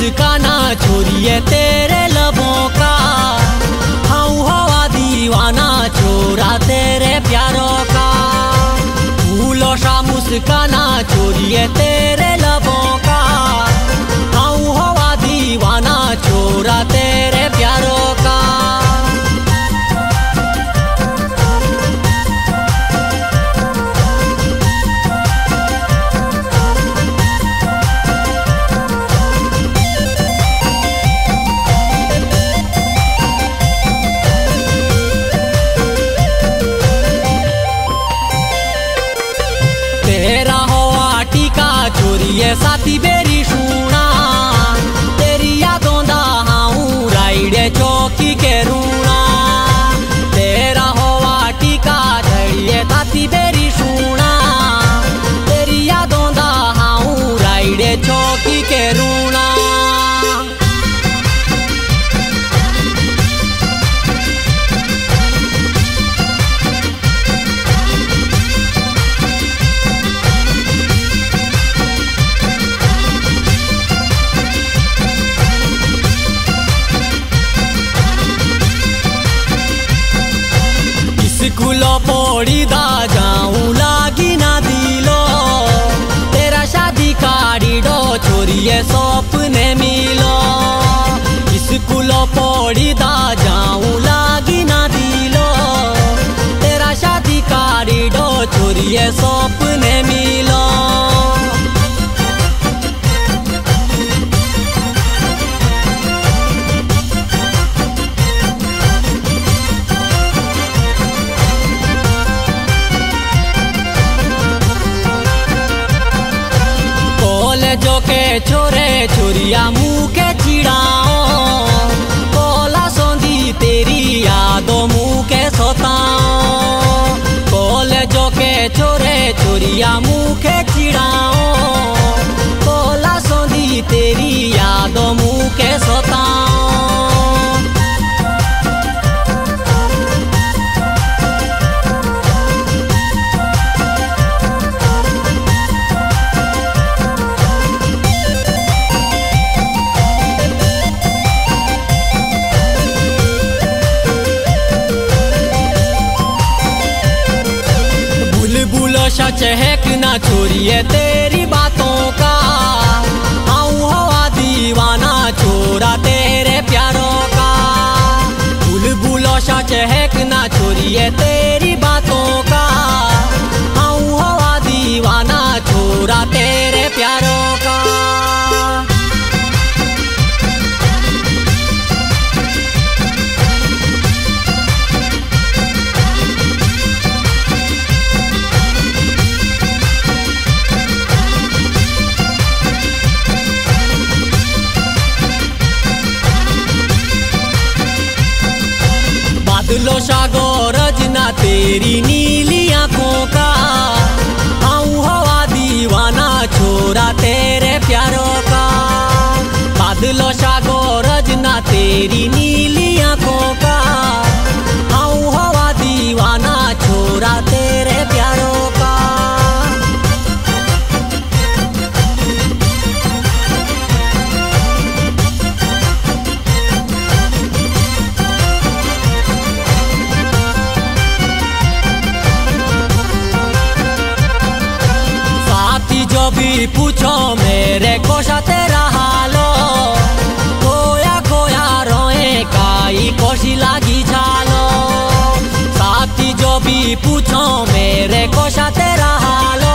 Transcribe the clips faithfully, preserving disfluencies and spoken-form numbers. मुस्काना छोरिए तेरे लबों का, हाँ हवा दीवाना छोरा तेरे प्यारों का। फूलों सा मुस्काना छोरिए तेरे लबों का, हाँ हवा दीवाना छोरा तेरे प्यारों का। छोरिए साथी बेरी सुना तेरी यादों दा हाऊ राइडे चौकी के रूना। तेरा हवा टीका धड़िए साथी बेरी सुना तेरी यादों दा हाऊ राइडे चौकी के रूना। स्कूलों पौड़ी दा जाऊं लागी ना दिलो तेरा शादी काढ़ी डो छोरिए सपने मिलो। स्कूलों पौड़ी दा जाऊं लागी ना दिलो तेरा शादी काढ़ी डो छोरिए सपने मिलो। जो के छोरे छोरिया मुँह के चिड़ाओ कोला सोंधी तेरी यादों मुँह के सोताओ। कोले जो के छोरे छोरिया मुँह के चिड़ाओ कोला सोंधी तेरी यादों मुँह के सोताओ। फूलों सा चहकना छोरिए तेरी बातों का, आऊं हवा दीवाना छोरा तेरे प्यारों का। बुलबुलों सा चहकना छोरिए तेरी बातों का, आऊं हवा दीवाना छोरा तेरे प्यारों का। बादलों सा गरजना तेरी नीली आँखों का, आऊं हवा दीवाना छोरा तेरे प्यारों का। बादलों सा गरजना तेरी नीली आँखों का, आऊं हवा दीवाना छोरा तेरे प्यारों का। भी पूछो मेरे कोशा तेरा हालो खोया खोया रोए काई कोशी लागी झालो। साथी जो भी पूछो मेरे कोशा तेरा हालो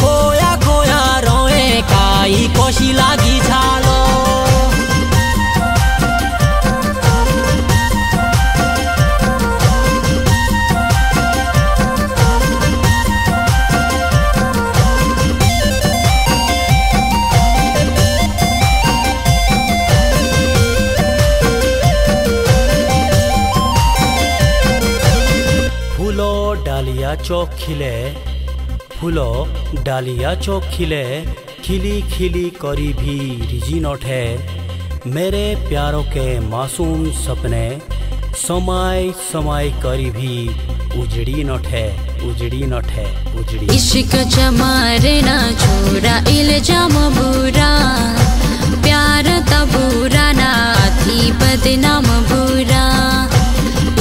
खोया खोया रोए काई कोशी लागी झालो। डालिया चौक खिले फूलो डालिया चौक खिले खिली खिली करी भी रिझी नोठे मेरे प्यारों के मासूम सपने समाय समाय करी भी उजड़ी नोठे उजड़ी नोठे उजड़ी। इश्क जमा रे ना छोरा इल्जाम बुरा प्यार करता बुरा ना थी बदनाम बुरा,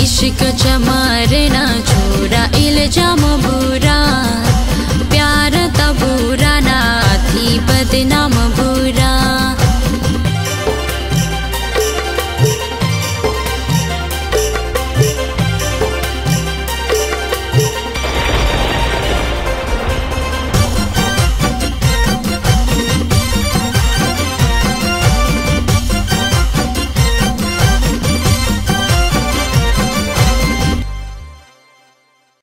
इश्क चमार ना छोरा इल्जाम बुरा।